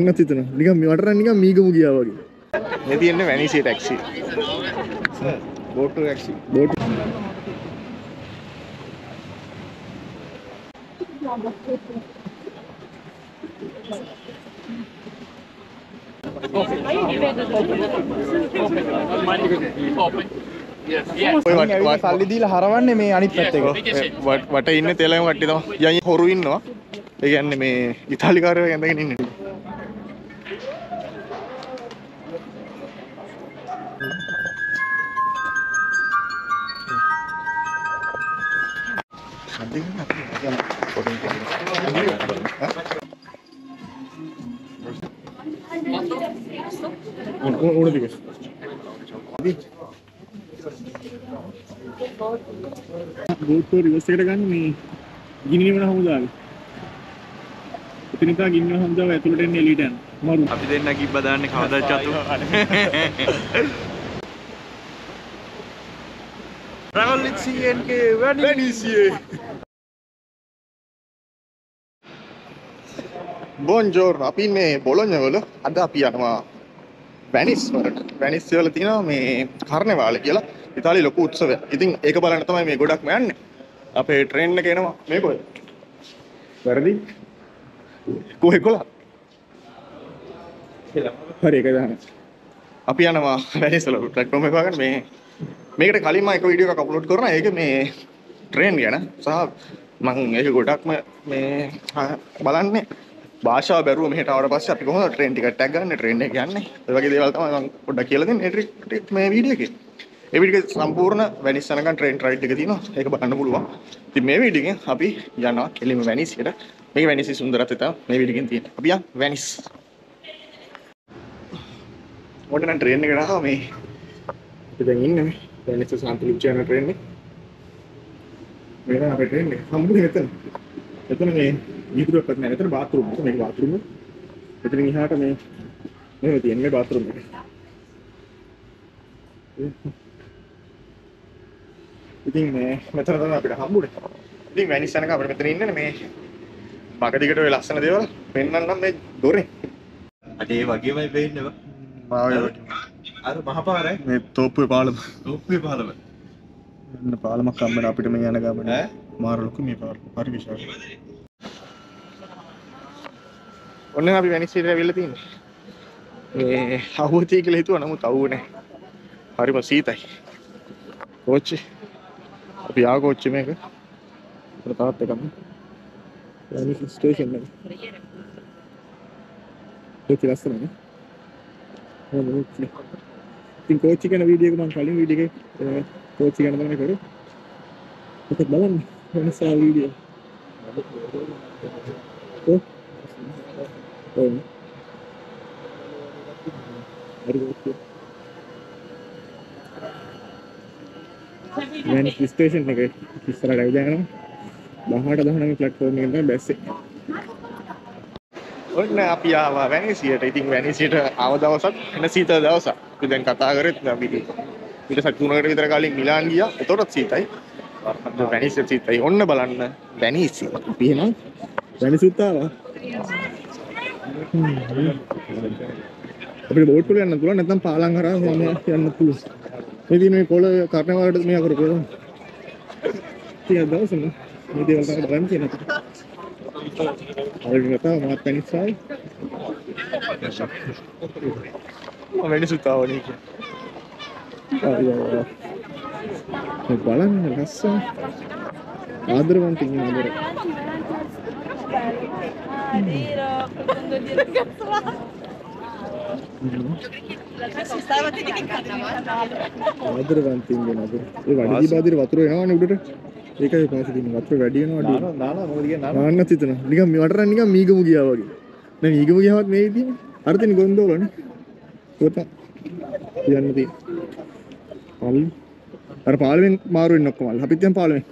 මන්නත් හිතනවා. නිකන් මට නම් නිකන් මීගමු ගියා වගේ. මේ තියෙන්නේ වැනිසිය taxi. Sir, boat taxi. Boat. සල්ලි දීලා හරවන්නේ මේ අනිත් පැත්තේ. වට ඉන්නේ තෙලම කට්ටිය තමයි. යන් හොරු ඉන්නවා. ඒ කියන්නේ මේ ඉතාලි කාර්යය ඇඳගෙන ඉන්නේ. Travel with CNK Venice. Buongiorno. Api me Bologna wala. Ada api anwa Venice වලට. Venice වල තියෙනවා මේ කාර්නිවාල් කියලා. ඉතාලි ලොකු උත්සවයක්. ඉතින් ඒක බලන්න තමයි මේ ගොඩක්ම යන්නේ. අපේ ට්‍රේන් එක එනවා. මේ කොහෙද? වැරදි. කොහෙ කොලා? කියලා. හරි ඒක දාන්න. අපි යනවා Venice වල ප්ලැට්ෆෝම් එක ගන්න මේ. මේකට කලින් මම එක වීඩියෝ එකක් අප්ලෝඩ් කරනවා. ඒක මේ ට්‍රේන් ගැන සහ මම ඒක ගොඩක්ම මේ බලන්නේ भाषा बेरू में टावर पास से आप कहो ट्रेन टिकट टैग करने ट्रेन ने क्या नहीं तो वाकी देवाल तो मैं उड़ा किया लेकिन ट्रिप में वीडियो के संपूर्ण वेनिस जाने का ट्रेन ट्राइड टिकट थी ना एक बार अन्ना बोलूँगा तो मैं वीडियो के अभी जाना के लिए मैं वेनिस के रा मैं वेनिस ही सुंदर रहता था मैं वीडियो के थी अभी यहाँ वेनिस और ना ट्रेन ने कहा मैं इधर इन में वेनिस से सांतलिप जाना ट्रेन में मेरा आप ट्रेन में हम भी इतना मैं इधर पर नहीं इधर बाथरूम है तो मेरे बाथरूम में इधर यहाँ का मैं नहीं होती है मेरे बाथरूम में इधर मैं थोड़ा थोड़ा अपना हम बोले इधर वेनिस जाने का अपने इधर इन्हें मैं बाकी दिक्कतों इलास्टन दे वाला पेन ना मैं दोरे अरे वाकी मैं पेन नहीं वाव अरे वहाँ पर है मैं तोप पे पालम ना पालम का काम बना अपने में याना काम बना मार लोग में पाल हर विषय ඔන්න අපි වෙනිස් ඉරේ වෙලා තියෙන්නේ මේ හවුතිය කියලා හිතුවා නමුත් අවු නැහැ හරිම සීතයි කොච්චි අපි ආව කොච්චි මේක තව තාත් එකක් වෙනිස් ස්ටේෂන් එක ඒක ලස්සනයි නේද ඉතින් කොච්චි ගැන වීඩියෝ එක මම කලින් වීඩියෝ එකේ කොච්චි ගැන තමයි කරේ ඒක බලන්න වෙනස ආ වීඩියෝ ඔව් मैं स्टेशन में गए किस तरह लग जाएगा बाहर का दहना में प्लेटफॉर्म में ना बैसे और ना आप यहाँ वाह वेनिस ये टाइपिंग वेनिस ये आवाज़ दावा सब ना सीता दावा सब तो जन कतार करे तो अभी इधर सब तूने कर इधर काली मिलान गया तो रत सीता ही जो वेनिस ये सीता ही उन्ने बलान वेनिस ये ना वेनिस उता අපිට බෝට් වල යන්න පුළුවන් නැත්නම් පාලම් කරා මම යන්න පුළුවන්. මේ දින මේ පොළ කර්ණවාලට මෙයා කරපුවා. තිය දවසම මේ දේවල් තමයි ගන්න තියෙන්නේ. හරි නේද මාත් වෙනිසයි. මම වෙනිස් උතාව නේ. ඒ බලන්න ලස්සන ආදරවන්තින් ආදර. Nero, quando dire cazzo. Si stava te che cazzo. ආදරවන්තින් වෙනද? ඒ වැඩි බාදිර වතුර එනවනේ උඩට. ඒකයි පාසෙ තියෙන වතුර වැඩි වෙනවා. නාලා මොකද කියන්නේ නාලා. නාන්නත් හිතනවා. නිකන් මේ වටරන් නිකන් මීගමු ගියා වගේ. දැන් මීගමු ගියාවත් මේ විදිහනේ. අර තියෙන ගොන්දෝලනේ. කොත. යන්න තියෙන. පල්. අර පාලමෙන් මාරු වෙන්න ඔක්කොම. අපිත් දැන් පාලමෙන්.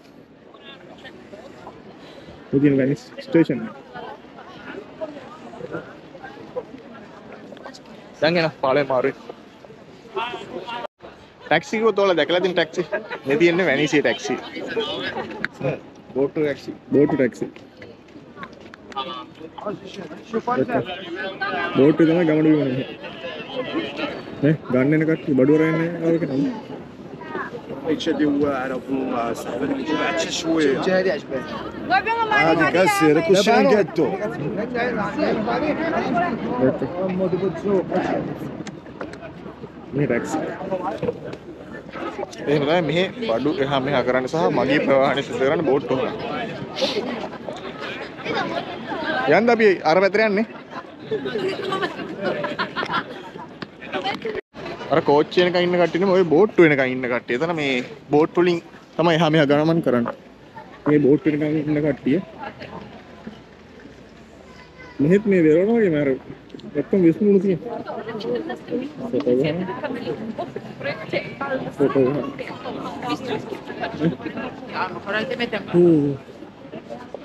මුදින වෙනිස් ස්ටේෂන්. दंगे ना पाले मारे टैक्सी को तो लगा लेते हैं टैक्सी नहीं तो इन्हें वेनिस ही taxi boat to taxi boat इतना गांव भी बने हैं गाने ने काट बड़ोरे ने और क्या नाम c'è di Uarabu c'è sue c'è di Ashbe ah di Cassere così un ghetto mi taxi එහෙම තමයි මෙහි බඩු එහා මෙහා කරන්න සහ මගේ ප්‍රවාහනය සිදු කරන්න බෝට් උනා. යන්න අපි අර පැත්තට යන්නේ. අර කෝච්චිය එකක ඉන්න කට්ටියනේ ඔය බෝට් වෙනකන් ඉන්න කට්ටිය. එතන මේ බෝට් වලින් තමයි එහා මෙහා ගමන් කරන්නේ. මේ බෝට් වෙනකන් ඉන්න කට්ටිය. මෙහෙත් මේ වෙරළවගේ මාරු एकदम विस्मूल थी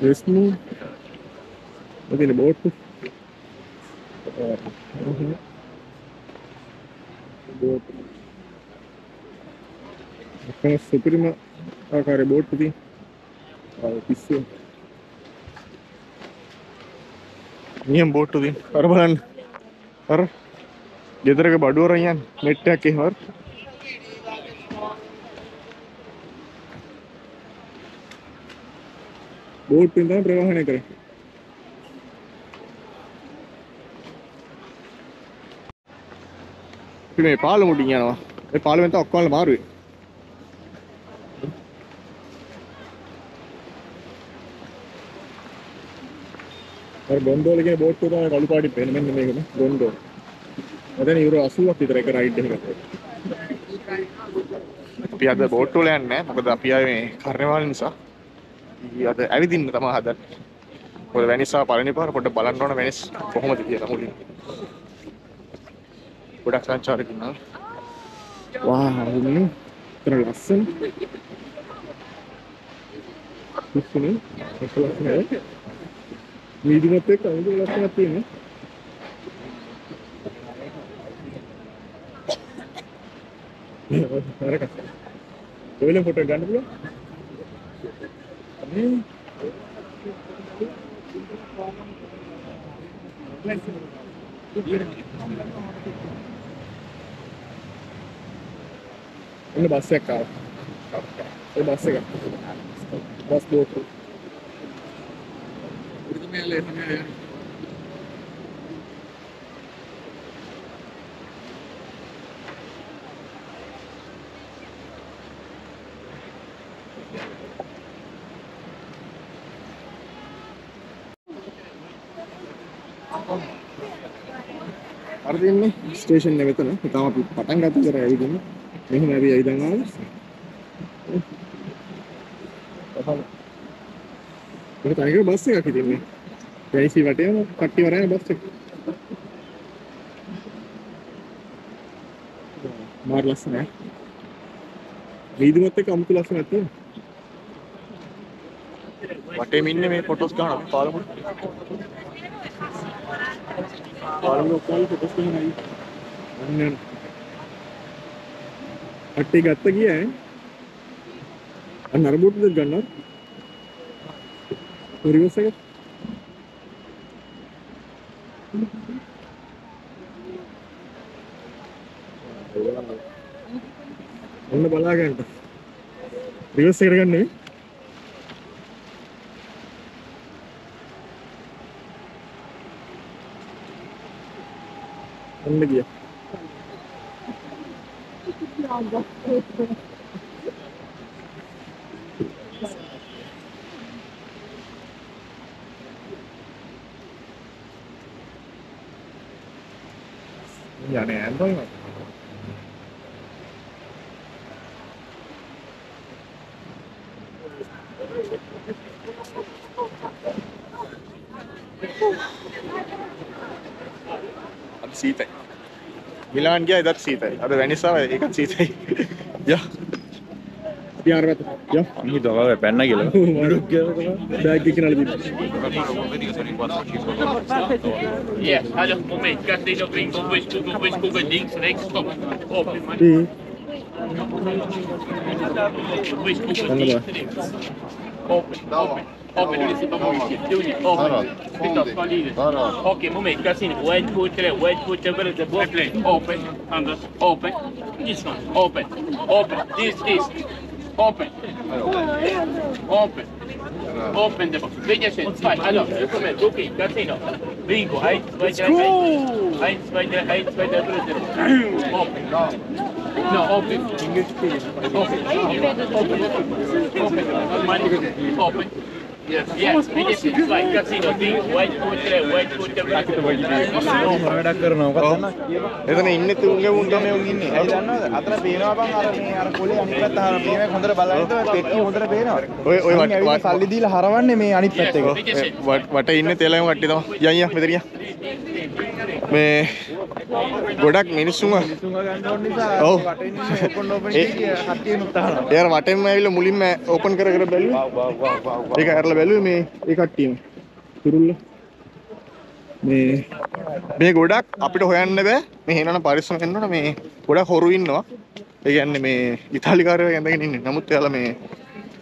विस्मूल लेकिन बोट बोट अपना सुप्रीम आकार बोट थी और किससे नियम बोट थी और बन और जिधर के बाडू रही हैं नेट्टा के और बोट पिंदा प्रवाहने करे फिर मैं पाल मुड़िया ना ये पाल में तो अक्कल मार हुई और गोंडोल के बोट को तो कालू पार्टी पेन में नहीं करना गोंडोल मतलब यूरो असुल वक्त इधर एक राइड देगा पियादा बोट तो लेने में मतलब पिया में करने वाले इंसान यादा अभी दिन तमा हादर और वेनिस आ पालनी पार पड़े बालन रोना वेनिस बहुत मज़े किया था मुझे बड़ा सांचार किन्हा वाह उन्हें तेरा लसन कुछ नहीं ऐसा लसन है मीडियम पे कहीं तो लसन आती है अरे का कोई ले फोटो गांड बोलो इन्हें बस से कार ये बस से कार बस दो ले ले අර දෙන්නේ ස්ටේෂන් එක වෙතන. තාම අපි පටන් ගත්ත ඉතර ඇවිදින්න. මෙහෙම අපි ඇවිදන් ආවා. ඒක තනිකර බස් එකක් ඉතින්නේ. වැයිසි වටේ යන කට්ටි වරයන බස් එක. මාර ලස්සන ඈ. වීදුමත් එක්ක අමුතු ලස්සනක් තියෙනවා. වටේම ඉන්නේ මේ ෆොටෝස් ගන්න අපි පාලමු. පාලමු කොල් ෆොටෝස් ගන්න අය. අන්න කට්ටි ගත්ත ගියා ඈ. අන්න අර බෝට් එක ගන්නවා. रिवर्स है उन्हें बाला गया ना रिवर्स है करके नहीं उन्हें किया giờ này anh thấy anh xịt đấy Milan kia rất xịt đấy, ở Venice vậy, cái xịt đấy, dạ, giờ anh biết, dạ, anh đi đâu vậy, pen này kia rồi, được kia rồi, đây cái nào đi Yes, hello, moment. Castello Gringo, Google links, next stop. Open my. Google links, next. Open. open c'est pas bon ici. C'est unique. Open. Victor, pas leader. Ok, moment. Cassini. Wait, put, left. Wait, put, left. The ball. Play. Open. Under. Open. This one. Open. Open. This. Open. Open. Open the box. Vegetation. Five. Alors, je commence. Ok, Cassino. Bingo. 1, 2, 3, 4. Open. No, open. Open. Yes. Like casino thing. White foot. ගොඩක් මිනිස්සුම ඔව් යාර වටෙන්ම ඇවිල්ලා මුලින්ම open කර කර බැලුවේ ඒක ඇරලා බැලුවේ මේ ඒ කට්ටියම තුරුල්ල මේ ගොඩක් අපිට හොයන්න බෑ මේ හේනන පරිස්සම් කරනකොට මේ ගොඩක් හොරු ඉන්නවා ඒ කියන්නේ මේ ඉතාලි කාර්යය ඇඳගෙන ඉන්නේ නමුත් එයාලා මේ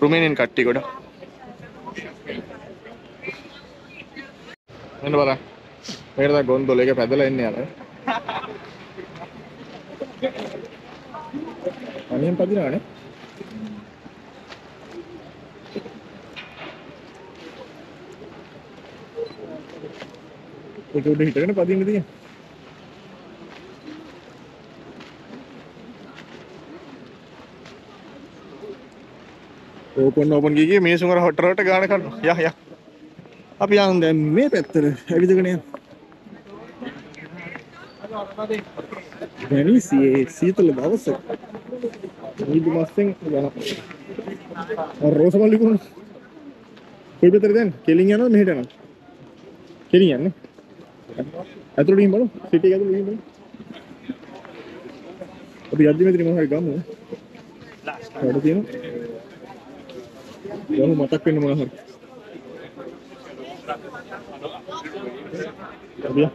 රුමේනියන් කට්ටිය ගොඩක් එන්න බලන්න මේකට දැන් ගොන්දොල එක පැදලා ඉන්නේ යාර අනියම් පදිනානේ ඒක උඩ හිටගෙන පදින්න තියෙන ඕපන් ගියේ මේ සුමර හොටරට ගාන කරනවා යහ යහ අපි යන් දැන් මේ පැත්තට ඇවිදගෙන යනවා Venice is Italy. That's it. We do nothing. And Rose Malikun. Who is that? Then Kelly, no, me, no. Kelly, no. That's what we do. City, that's what we do. Abhi Ajji mein teri kaam hai. Last. What is it? Yaar, matak pin mera har. Abhi.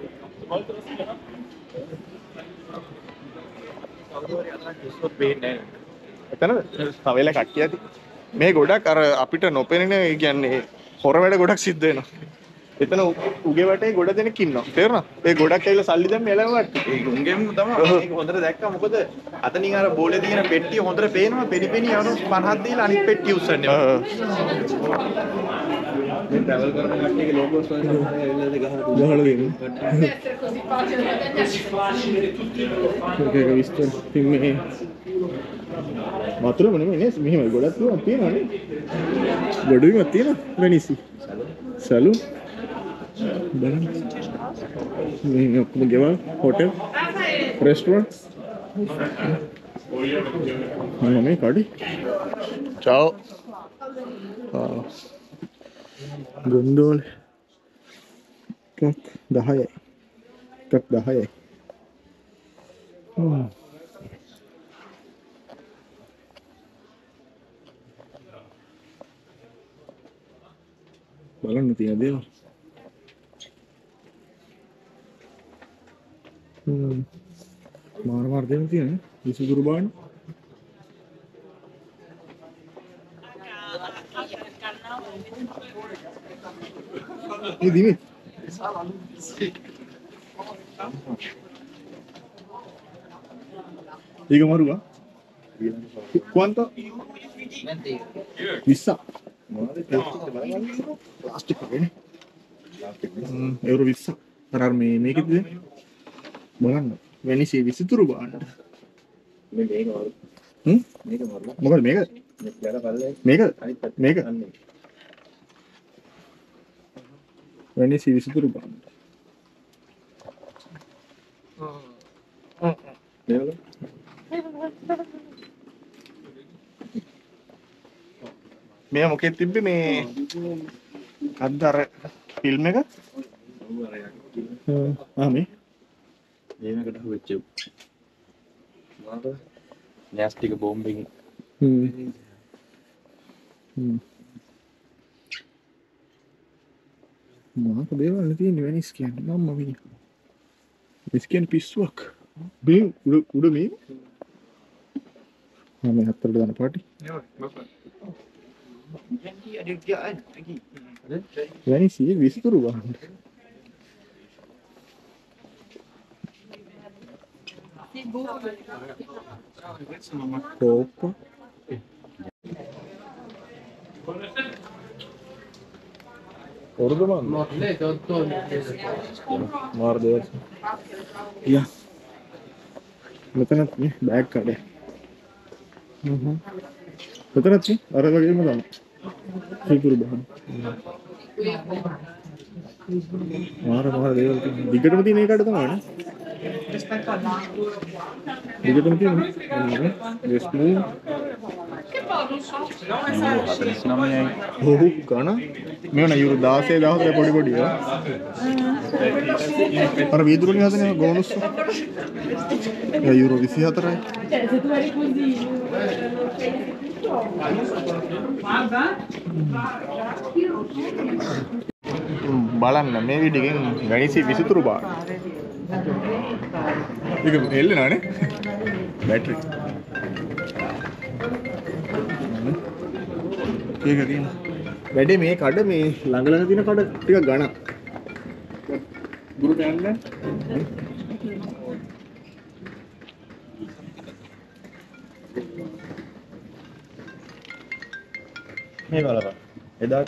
එතන තවෙල කට්ටිය ඇති මේ ගොඩක් අර අපිට නොපෙනෙන ඒ කියන්නේ හොර වැඩ ගොඩක් සිද්ධ වෙනවා එතන උගේ වටේ ගොඩ දෙනෙක් ඉන්නවා තේරුණාද ඒ ගොඩක් ඇවිල්ලා සල්ලි දැම්ම එළවට්ටි ඒ උන්ගෙම තමයි ඒක හොඳට දැක්කා මොකද අතනින් අර බෝලේ තියෙන පෙට්ටිය හොඳට පේනවා පෙරිපෙනි යනවා 50ක් දීලා අනිත් පෙට්ටිය උස්සන්නේ මේ ට්‍රැවල් කරන කට්ටියගේ ලෝගෝස් වලින් සමහර ඇවිල්ලා ගහලා තියෙනවා වතුරම නෙමෙයි මෙහෙම ගොඩක් දුරක් තියෙනවානේ ගොඩවිමක් තියෙනවා වෙනිසි සලූන් Then come give a hotel, restaurant. My mommy, Cardi. Ciao. Gondol. Kak dahai. Balon natin yun dito. मार देने थी ना इसी गुरुबान ये दीमी ये कमारू का क्वांटा विस्सा प्लास्टिक एवरो विस्सा तरार में मेक इतने බලන්න වෙනිස් 23 බාන්න මේ මේක වරු මේක වරු මොකද මේකද මේකද අනිත් මේක වෙනිස් 23 බාන්න නේද මේ මොකෙත් තිබ්බේ මේ අද්දර ෆිල්ම් එක ආමේ ඒනකට හුවෙච්ච මොනවාද නැස්ටික බෝම්බින් මොනවාද දේවල් තියෙන්නේ වෙනිස් කියන්නේ මම විදිහ වෙනිස් කියන්නේ පිස්සුවක් බේ උඩ මේ මම හතරට දාන පාටි නෑ මම Venice is visible. Top. Ordovan. More there. Yeah. Nothing at back cut. Nothing at me. Are you going Balan, maybe digging Venice visit through bar. You can tell it. Battery. Take again. Ready me, cut me, Langaladina cut a trigger gunner. Good handler. I don't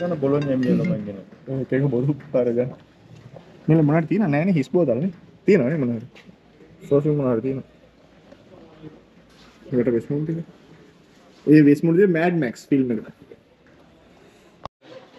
know if I'm going to take a boat. I'm going to take a boat. I'm going to take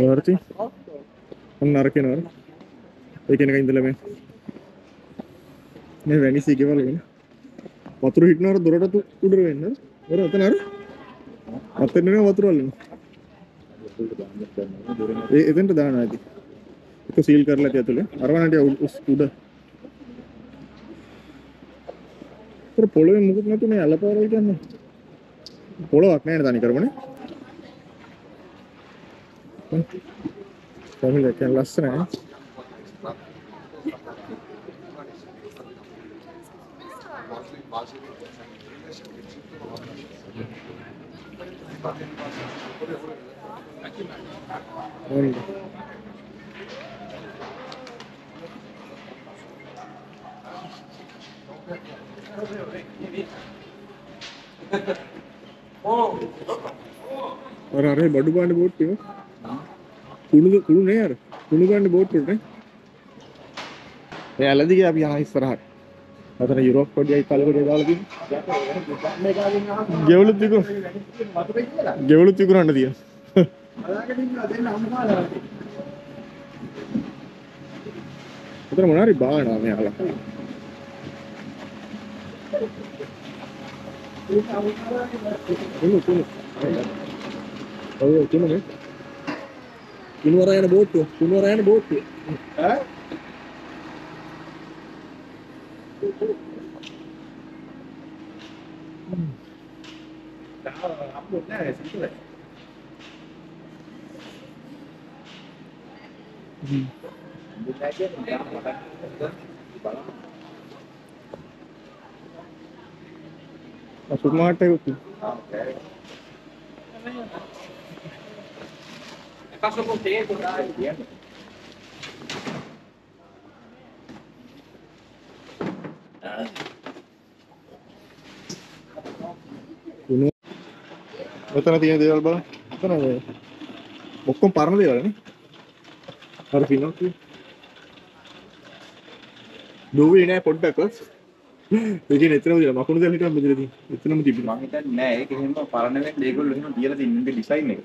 Yorti, and Narkin. They can get the lemon. Venice, give a lemon. What through it nor Dorota to Udruin? What other? After dinner, what rolling? Isn't that? To seal curl at Italy. I want to do that. For Polo, move not to me, Alapar again. Polo, Akna and Nicarbone. Family can last time. और अरे बड़ू bond boat क्यों? कुलू कुलू नहीं यार Kullu bond boat टूट रहे? ये अलग ही क्या आप यहाँ इस तरह? अतः यूरोप को जाए तालु को जाए तालु की? गेवलुत तीको रहने दिया। अतः मनारी बाढ़ आने आला। Oh, come on. Kunwara and boat. Huh? Passo por dentro, tá? Outra tinha de alba, outra não. Vou comprar uma dela, né? Para final aqui. Do it, né? Put backwards. लेकिन इतना मुझे माकून तो इतना मुझे थी इतना मुझे भी मांगे तो नहीं कि हम पारने में लेगो लोगों ने दिया थी इनके डिसाइड नहीं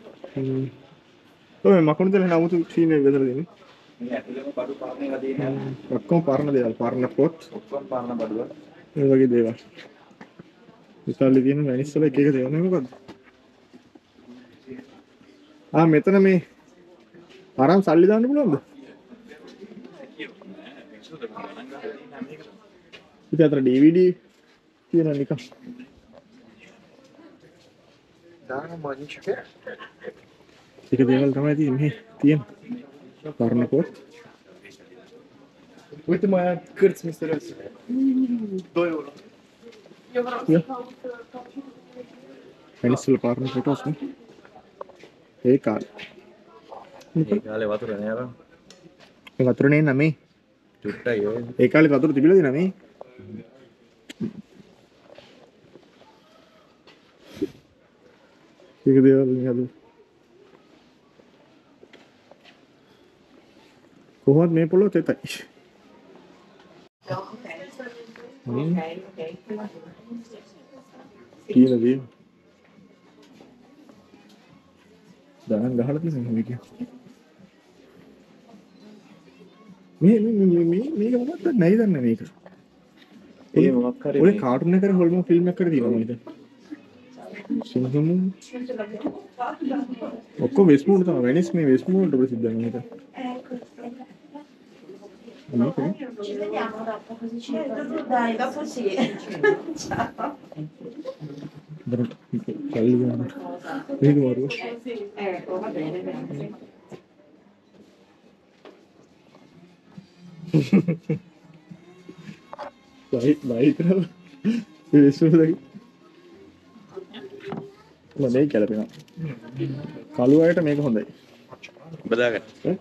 तो मैं माकून तो लेना वो तो ठीक नहीं बेहतर देने नहीं पारू पारने का देना रखूं पारना दे यार पारना पोट रखूं पारना बढ़वा ये वाकी देगा इतना लेकिन मैं इस तरह के देने में कर ආරම් සල්ලි දාන්න පුළුවන්ද? ඉතින් අතර DVD තියෙනවා නිකන්. දාන මොනිච්කේ. ඒක දේවල් තමයි තියෙන්නේ මේ තියෙන. කර්ණකොත්. Uite mai cărți misterioase. 2 euro. Eu vreau să caut toate. Venice-ul parcă nu potos, nu? E cale. E cale vatura neara. E vatura neena me. Chutta yo. E cale vatura tibila dina me. Ek de yadu. Kohot me polo te tai. Okay. Kila view. Daan gahala thi samne kiya. Me ka matlab nahi dana me ka. Ye matlab kare. Pure cartoon ne kare hall mein film kar diya maine. Singhamu. Okko Westmore tha Venice mein Westmore double sidda nahi tha. Okay. Ci vediamo dopo così ci vediamo. Dai, dopo sì. Ciao. Sì, ecco, va bene, grazie. Vai, però. Ma lei che la prima. Kaluwayata meka hondai. Bada ganna.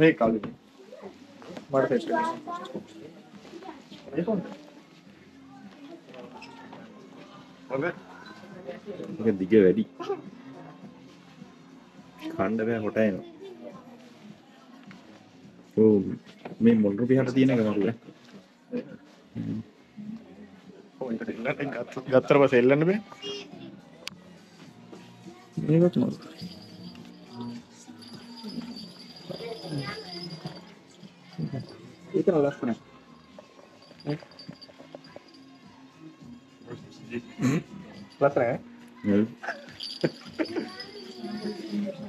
Hey, Kali. What is it? Okay. You can dig ready. Can't have a hotel. Oh, me Monroe behind the dinner. Oh, nothing got through a sail and away. You got more. Itu adalah apa? Latra ya?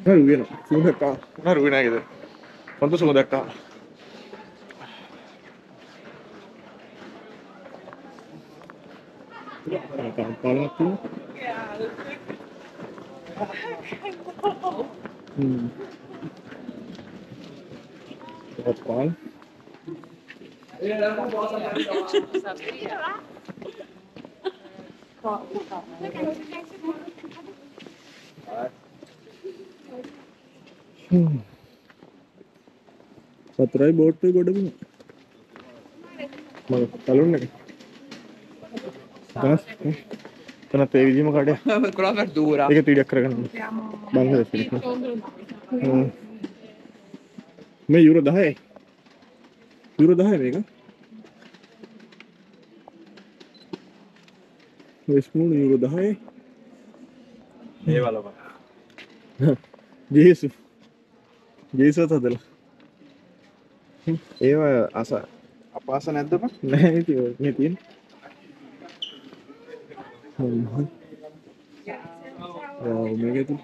Nah rugi no, sudah kah? Nah rugi naik itu. Pantas sudah kah? Kalau tu? Kalau Satrai boat pe goda bhi. Magar talon ne. Das. Tana tevi ji magade. Kora kar dura. Ek tiri akkar gan. Bangladesh. मैं euro 10 है mega वेस्टमून euro 10 है ये वाला बा जेसु जेसु था दिल ये आशा आशा नहीं था पर नहीं थी नहीं थी वाह मेगा तो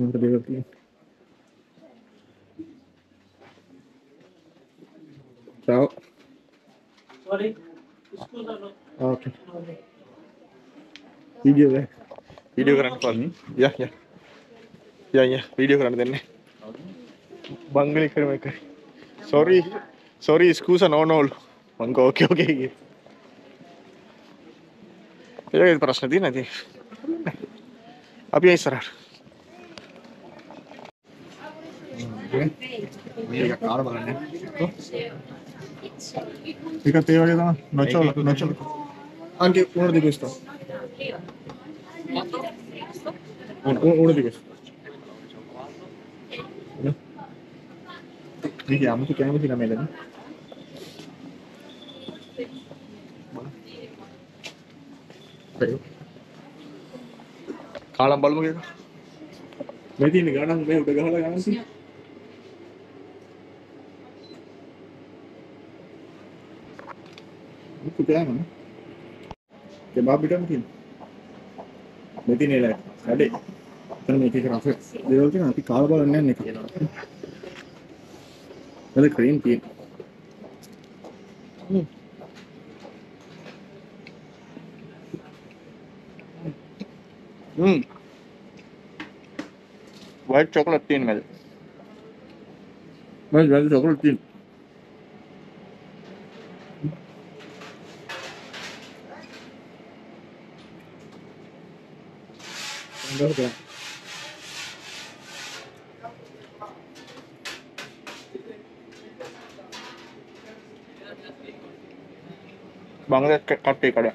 What are you doing? Ciao. Sorry. Okay. Video run for me. Yeah. Video run then. Bangali kar. Sorry. Excuse and all. Mango. Okay. ये प्रश्न थी ना थी. अभी ऐसा रहा. मेरा कार वाला है तो ठीक है तेरे वाले तो नोचल आंके उन्होंने दिखा इसका उन्होंने दिखा ना ठीक है हम तो क्या बोलते हैं मेरे लिए कालाम बाल मुझे मैं तीन गाना मैं उठा गाना लगाना सी Diamond. The Barbiton team. The Dinelette. I did. Then make it graphics. They don't think I'll be carbon and then make it. Well, the cream team. White chocolate thin milk. Well, chocolate thin. Okay. Bangladesh coffee kada.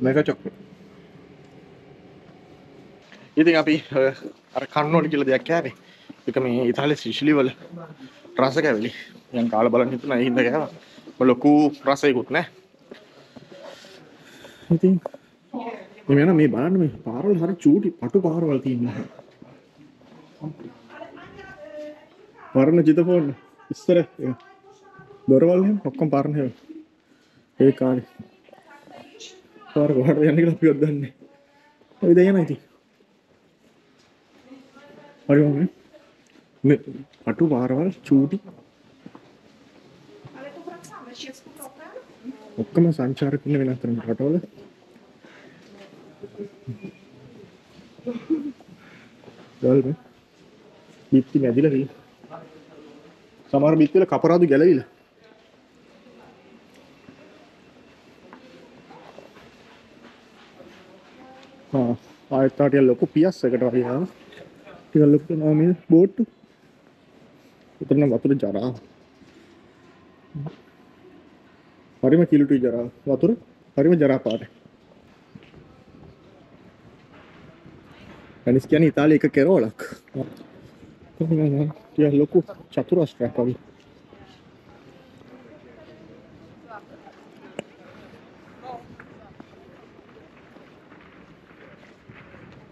Mega chocolate. You think api kanno kila deyak kawe. Eka me Italy Sicily wala rasa kaweli. Yan kala balanne thuna hinda kawa. Loku rasa ikut ne. I think. Me na me baran me parol hari chuti patu bahar wal thi ne. Parne jito phone is tarah doorwal ne pakkom parne hai. Ek kaari. Par ghar yani kala piyod dhan ne. Abhi daya na thi. Aur hum me patu bahar wal chuti. Welcome to Sanchar Kunavinathan Ratole. Girl, Bitti Medila. Samar Bitti, Capara the Galil. I thought you'll look up here, secretary. You'll look to Nami's boat. It's not a jar. Parima kilo to jara, water, parima jara part. And it's can Italy a carolak. Dear local chatura strap on.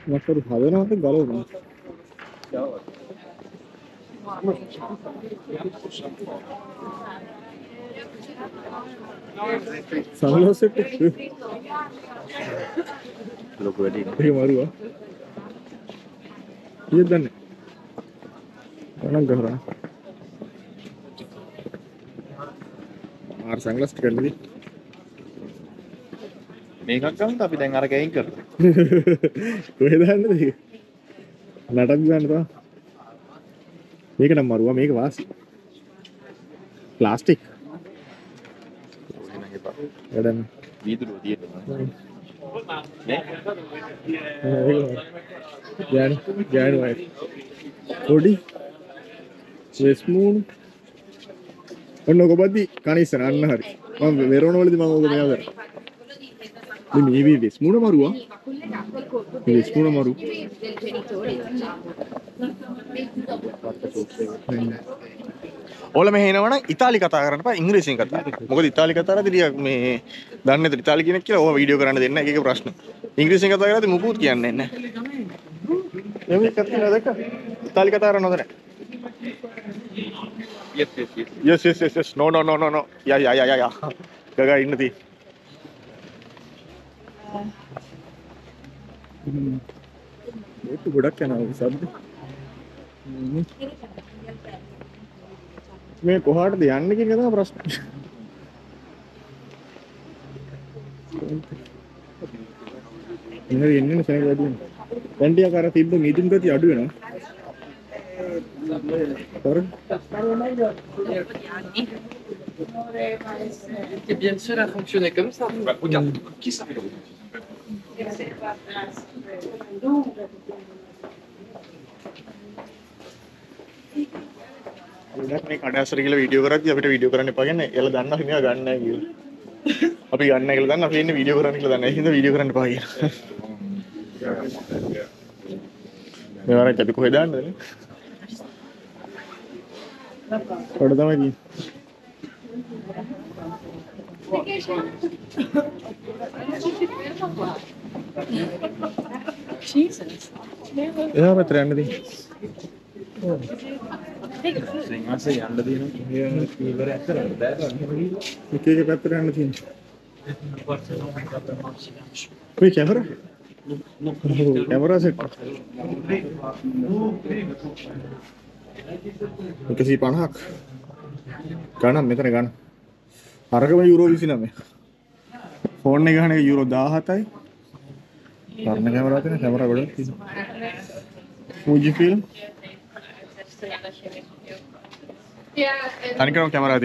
What for Havana the Gallo? Sunloset look ready ye maruwa ye danne ana gahara maar sunglass tikali mekak ganna api den ara gayin karana kohe danne de nadak ganna tha meka nam maruwa meka waasi plastic Adam. Jan white. Hoodie. Chest moon. And no body. Can I send her? Where on all the mother? Maybe this moon amarua. This moon amaru. All me hena Italy katha karanna English in katha. Mokada Italy katha karada diya me danne nathada Italy kiyenek kiyala video karanna denna ek ek prashna. English in katha karada mukut kiyanne naha. Eme kathina dakka Italy katha karanna hondana. Yes. No. Yeah. Gaga innadi. Ekku godak yana sabda. මේ කොහාටද යන්නේ කියන එක තමයි ප්‍රශ්නේ. ඉන්නේ ඉන්නේ සෙනෙක වැඩි වෙනවා. වැන්ඩියා කර තිබ්බ මීටින් ප්‍රති අඩු වෙනවා. තොර C'est bien sûr à fonctionner comme ça. Regarde, qui ça fait Make a regular video, you have a video running again. Eladana, a gun, you. A big unnagled, a video running than I think the video running by. You are at the Kuedan. What is the idea? Jesus. Yeah, but Would you feel? Yeah. I can't camera.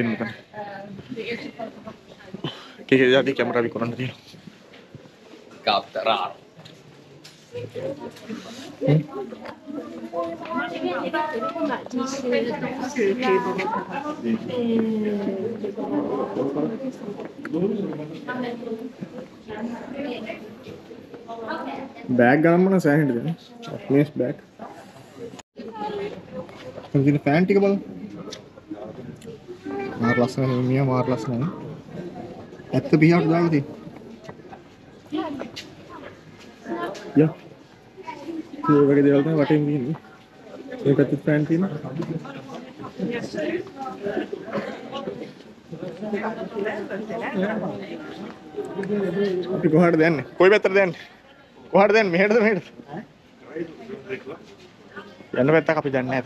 Back. Something fantiable. Marlas na. At the beach out. Yeah. So what do what I mean? You got it fancy na. Go hard then. Koi better then. Go hard then. Made. I don't know if I don't know.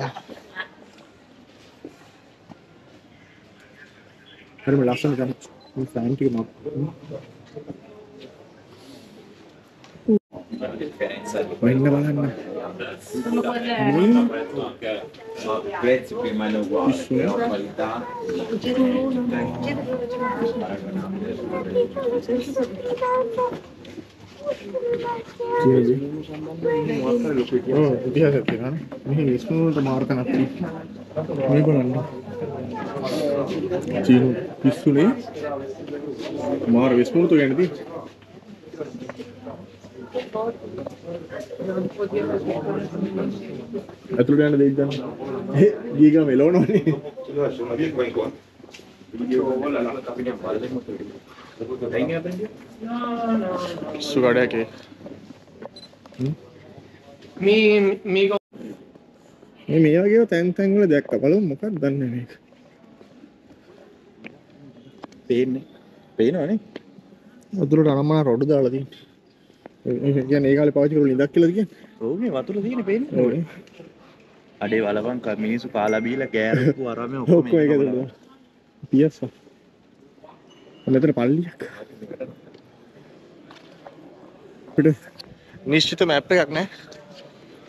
निश्चित map पे रखना है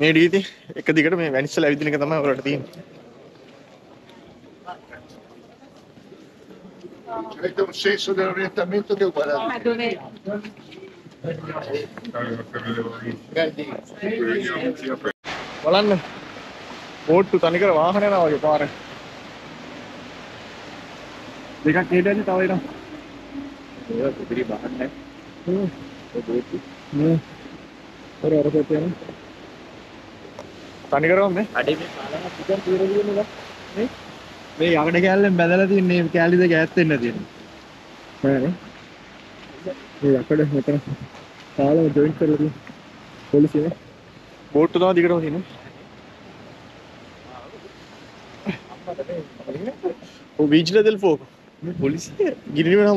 मैं दी थी एक दिगड़ में Venice से live दिन का समय और दिन avete un senso dell'orientamento che guardate yeah, it's pretty bad. I'm going to go to the house. I don't know. I don't know. I don't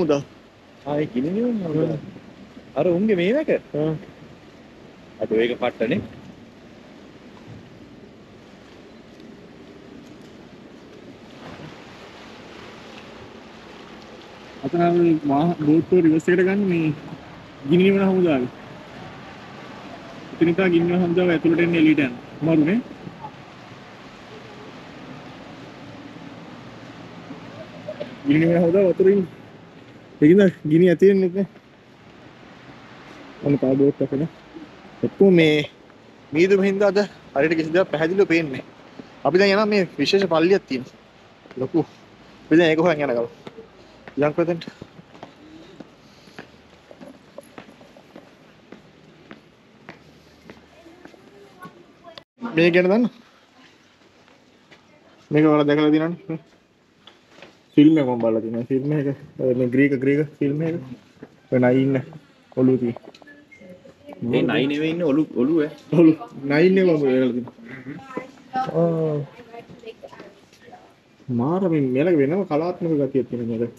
know. Guinea tin on the power boat. Me the wind other, I did the Padilo pain me. Abidana me, wishes a palliatin. Look, with an echo hanging out. Young present. Make it then. Make over the Galadin. Filmmaker, Greek filmmaker. When I in Oluti, I never know. Oh. Mara, Venom Carnivale.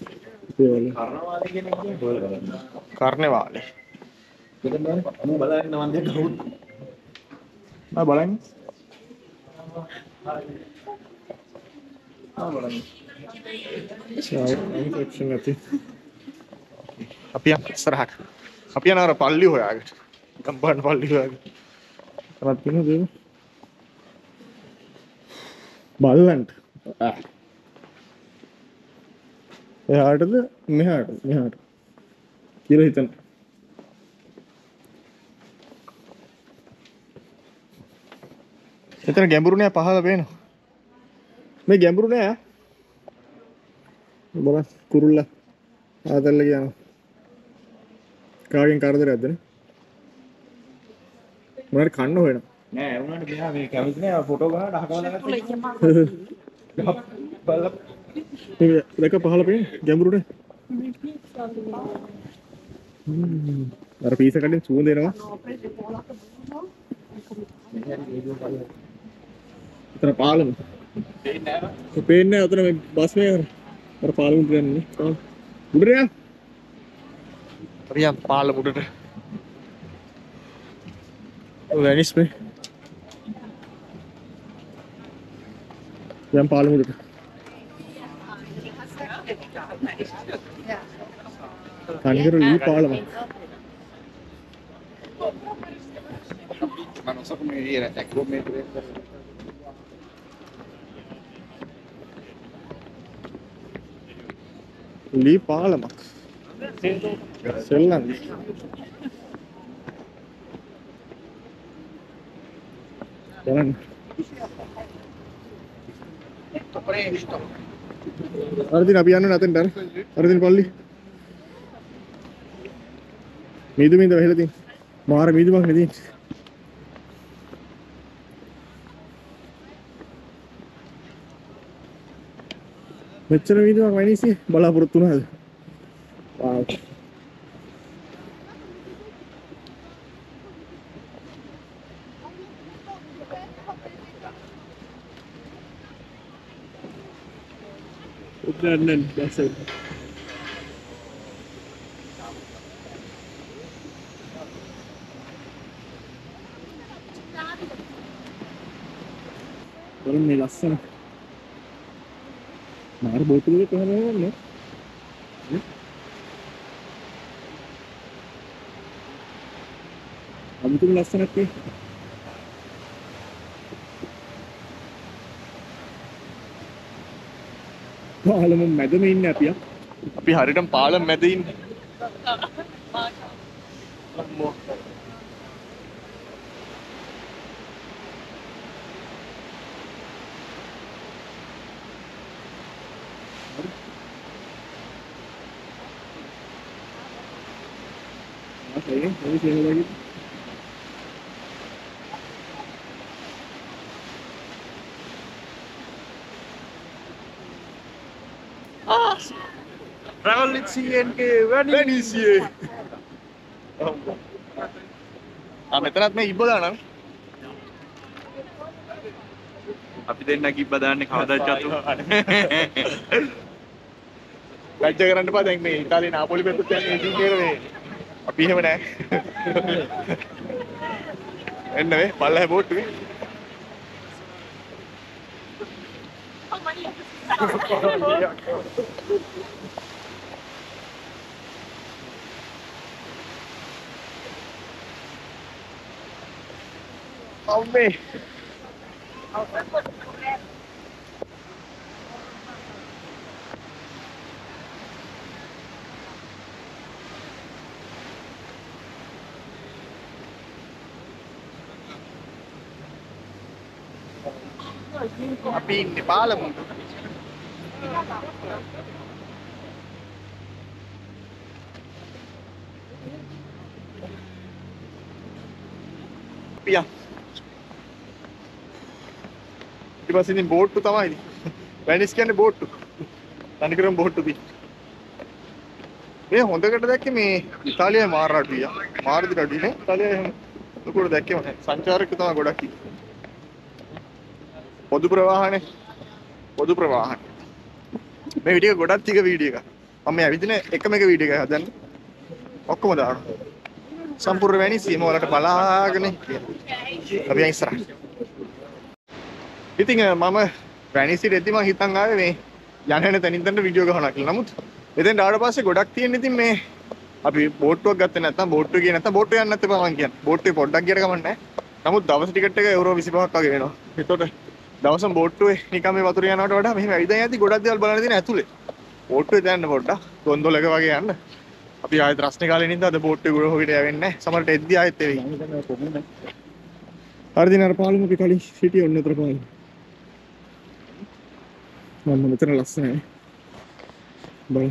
Ballant. Ah. Hard. Kill එතන ගැඹුරු නෑ පහල පේනවා මේ ගැඹුරු නෑ බලන්න කුරුල්ල ආතල්ල කියනවා කාගෙන් කරදරයක්ද නේ මොනවාට කන්න හොයනවා නෑ වුණාට මෙහා මේ කැමති නෑ ෆොටෝ ගහලා අහකවලා බලලා මේ දෙක පහල පේන ගැඹුරු නෑ අර පීස කඩෙන් සූඳ එනවා It's Parliament. The pain now, the bus mayor or Parliament. Good, yeah, Parliament. Venice, yeah, Parliament. I'm going to leave Parliament. Ma non so come dire, ecco come Lì Palma. Sellan. Sellan. Tutto presto. Ordina piano na tendare. Ordina palli. Midu vehla tin. Mara midu ma hedin. Picture video I made see Balapurthuna. Wow. Uttaran, that's it. Only lesson. Mar bottle එක කොහමද යන්නේ? අමුතුම ලස්සනක් මේ. පාලම මැදම ඉන්නේ අපි. අපි හරියටම පාලම මැද ඉන්නේ. Okay, let me see how I get. Ah! Travel with CNK, Venice! I'm going to go to Ibola. I'm going to go to Ibola. අපි එහෙම නෑ එන්න වේ පල්ලෙහා බෝට්ටුවේ අම්මේ අපි ඉන්නේ පාලම පියා ඊපස්සේ බෝට්ටු තමයි වෙනිස් කියන්නේ බෝට්ටු තනිකරම බෝට්ටු බි මේ හොඳකට දැක්කේ මේ ඉතාලියේ මාර රටුයි මාර දිරඩුනේ ඉතාලියේ ලොකුට දැක්කේ මම සංචාරක තමයි ගොඩක් ඉන්නේ පොදු ප්‍රවාහනේ මේ වීඩියෝ එක ගොඩක් ටික වීඩියෝ එකක් මම මේ ඇවිදින එකම එක වීඩියෝ එකක් හදන්නේ ඔක්කොම දානවා සම්පූර්ණ වෙනිසීම වලට බලාගෙන අපි යන් ඉස්සරහ ඉතින් මම වෙනිසිට එද්දි මම හිතන් ආවේ මේ යන තැනින් තැනට වීඩියෝ ගහනවා කියලා නමුත් එතෙන්ට ආවට පස්සේ ගොඩක් තියෙන ඉතින් මේ අපි බෝට් එකක් ගත්තේ නැත්නම් බෝට් එක ගියේ නැත්නම් බෝට් එක යන්න නැත්තේ මම කියන්නේ බෝට් එක පොඩ්ඩක් ගියට ගමන් නැහැ නමුත් දවස් ටිකට් එක €25ක් වගේ වෙනවා ඒතකොට දවසම බෝට්ටුවේ නිකන් මේ වතුර යනවට වඩා මෙහෙම ඇවිදන් යද්දි ගොඩක් දේවල් බලන්න තියෙන ඇතුලේ බෝට්ටුවේ දැනන්න පොඩ්ඩක් ගොන්දොලක වගේ යන්න අපි ආයෙත් රස්නේ කාලේ නින්ද අද බෝට්ටුවේ ගොඩට යවෙන්නේ නැහැ සමහරට එද්දි ආයෙත් එවෙයි හරි දින අර පාළුම අපි කලින් සිටිය ඔන්න උතර පාළුම මම මෙතන ලස්සනයි බලන්න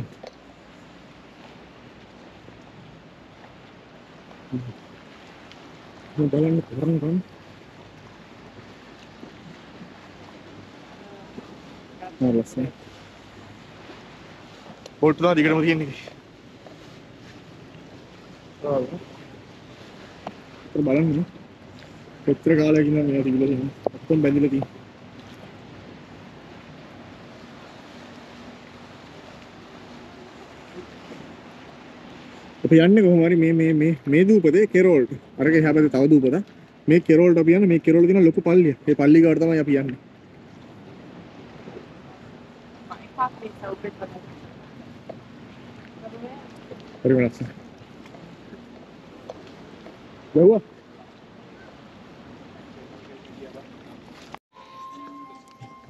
බලන්න කරන්නේ Let's see. What do you think? I don't know. Arrivederci. Bello.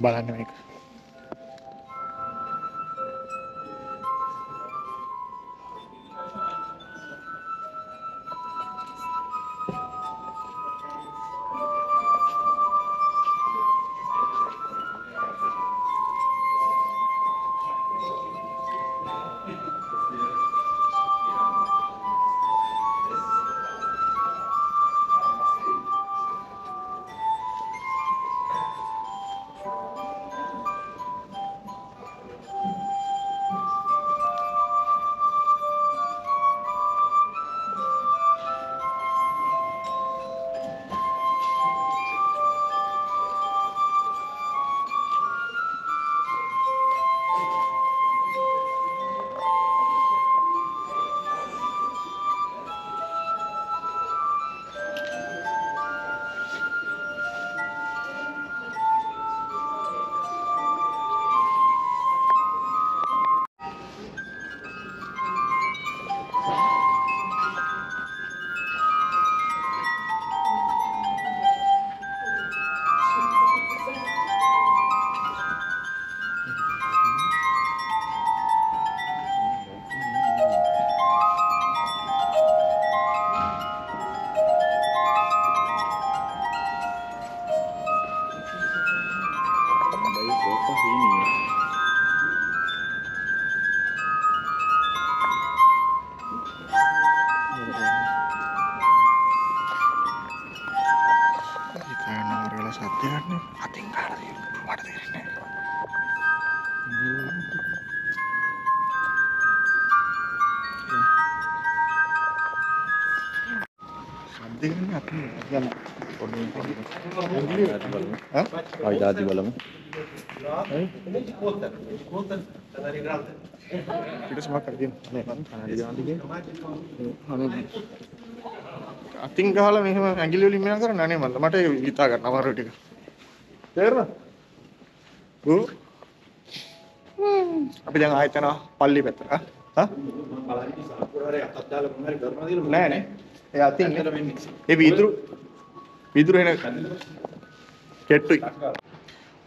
Balane mek.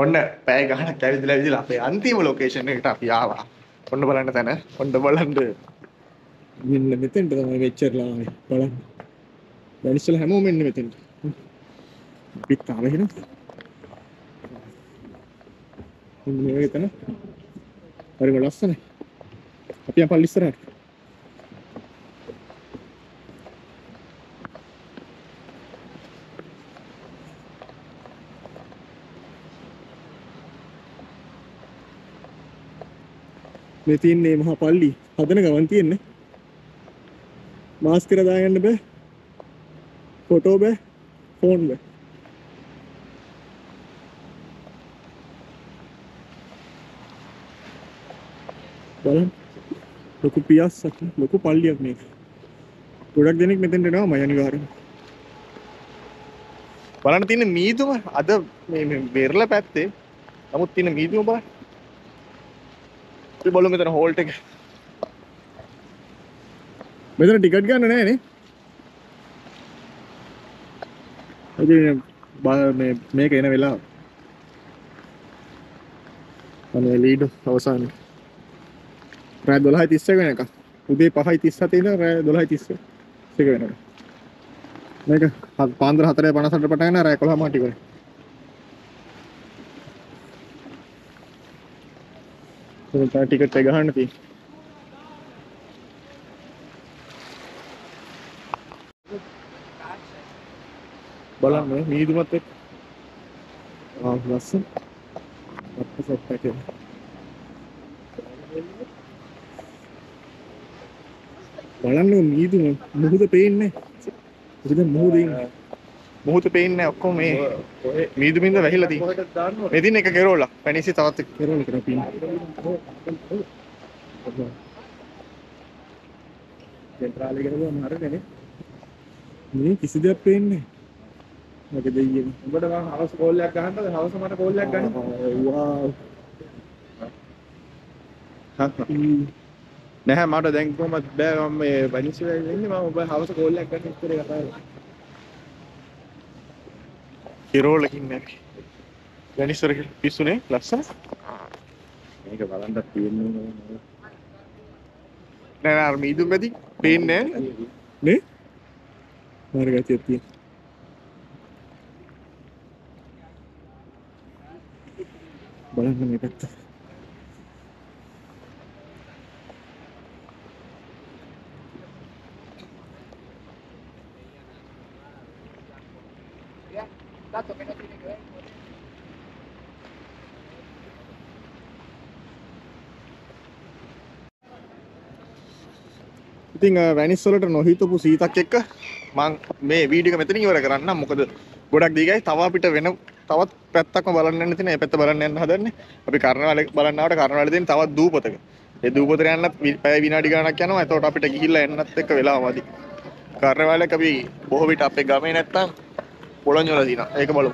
One peg and carry the level of the anti location at Yava. Wonderful and then, wonderful and in the mitten to the nature line. But I still have moment within. Bit of it. Very well, often. Happy a polyster. Nathan name Hapali, Hadanaga Vantin Master Diane Be Photo Be Phone Be Parang, loko piyas sakit, loko paldiyak nih. Produk denik meten deh na, maya nih garam. Parang tine midu mah, ada berla pette, kamu tine midu mah. Tapi bolong meten hold tek. Meten tiket kan nih nih. Aduh, make ini villa. Ane lead awasan. Ray dolai tisse kau nak? Udah pahai tisse tina ray dolai tisse. Sekau nak? Mereka pandra hatra panas hatra patang na ray kolah mati kau. Sebentar tiket tegahan nanti. Balam ni, ni dua tek. Ah, langsung. Apa sahaja. Balam ni, ni dua. Muka tu pain ni. Jadi muka ding. Muka tu pain ni. Okey, ni dua minda lahir lagi. Ni dini kau kerol lah. Penisi tawat kerol kerana pain. Jenderal lagi kerol, mana ni? Ni kisi dia pain ni. Mereka dah ini. Bukan orang house kolak kan? Tapi house mana kolak kan? Wow. Hah? Nah, mana dah engkau mat bag kami Venice lagi ni mana bukan house kolak kan? Itu dekat. Hero lagi ni. Venice lagi pisu ni, lasa? Ini kebalan dah pain. Nah, army itu macam ni pain ni. Ni? Mereka cuti. බලන්න මේ පැත්ත. ඉතින් වැනිස් වලට නොහිතපු සීතක් එක්ක මම මේ video එක මෙතනින් ඉවර කරන්නම්. මොකද ගොඩක් දේ guys තව අපිට වෙන තවත් පැත්තක්ම බලන්න යන්න තියෙන. මේ පැත්ත බලන්න යන්න හදන්නේ. අපි කර්ණවැල බලන්න ආවට කර්ණවැල තියෙන තවත් දූපතක. ඒ දූපතට යන්නත් පැය විනාඩි ගණනක් යනවා. එතකොට අපිට ගිහිල්ලා එන්නත් එක්ක වෙලාවමදි. කර්ණවැලක අපි බොහෝ විට අපේ ගමේ නැත්තම් පොළොන්නර දිනා. ඒක බලමු.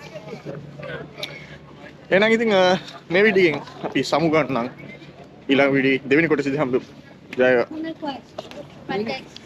එහෙනම් ඉතින් මේ වීඩියෝ එකෙන් අපි සමු ගන්නම්. ඊළඟ වීඩියෝ දෙවෙනි කොටසදී හම්බෙමු. ජය වේවා.